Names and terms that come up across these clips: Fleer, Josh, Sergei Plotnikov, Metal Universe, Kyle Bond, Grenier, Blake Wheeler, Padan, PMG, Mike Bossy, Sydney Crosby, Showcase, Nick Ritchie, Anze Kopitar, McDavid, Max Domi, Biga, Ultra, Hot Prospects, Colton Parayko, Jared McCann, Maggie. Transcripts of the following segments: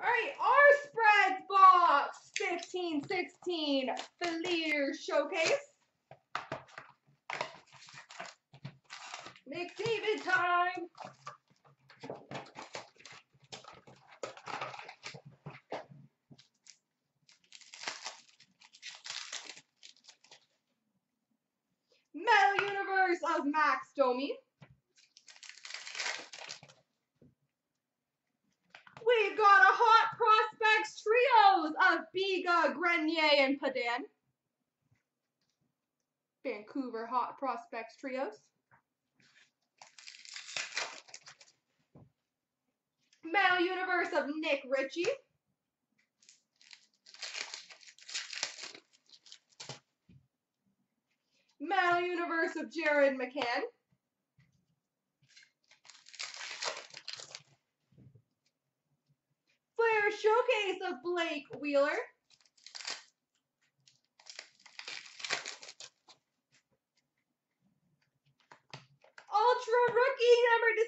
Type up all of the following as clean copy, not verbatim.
All right, our spreads box 15-16 Fleer Showcase. McDavid time. Metal Universe of Max Domi. We've got a Hot Prospects Trios of Biga, Grenier, and Padan. Vancouver Hot Prospects Trios. Metal Universe of Nick Ritchie. Metal Universe of Jared McCann. Fleer Showcase of Blake Wheeler. Ultra Rookie number to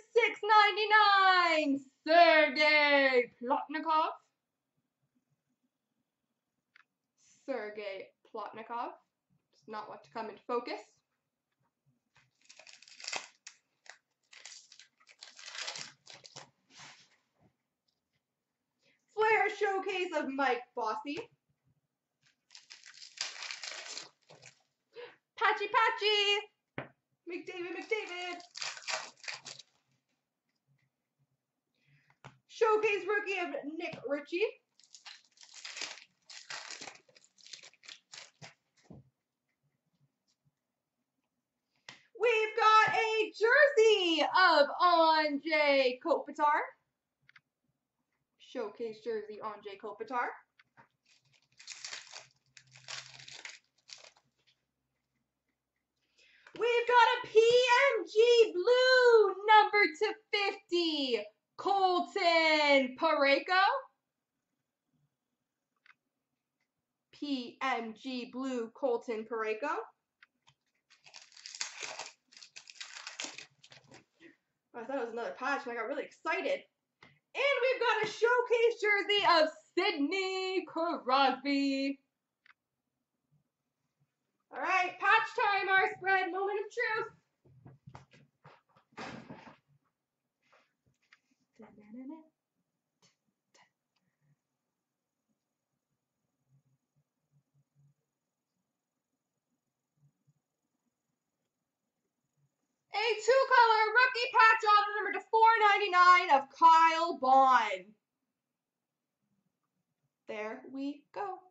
699, Sergei Plotnikov. Sergei Plotnikov. Does not want to come into focus. Fleer Showcase of Mike Bossy. Patchy Patchy. McDavid. Showcase Rookie of Nick Ritchie. We've got a jersey of Anze Kopitar. Showcase jersey Anze Kopitar. We've got a PMG blue number to 50, Colton Parayko. PMG blue, Colton Parayko. Oh, I thought it was another patch, and I got really excited. And we've got a showcase jersey of Sydney Crosby. All right, patch time, our spread, moment of truth. A two-color rookie patch auto number to 499 of Kyle Bond. There we go.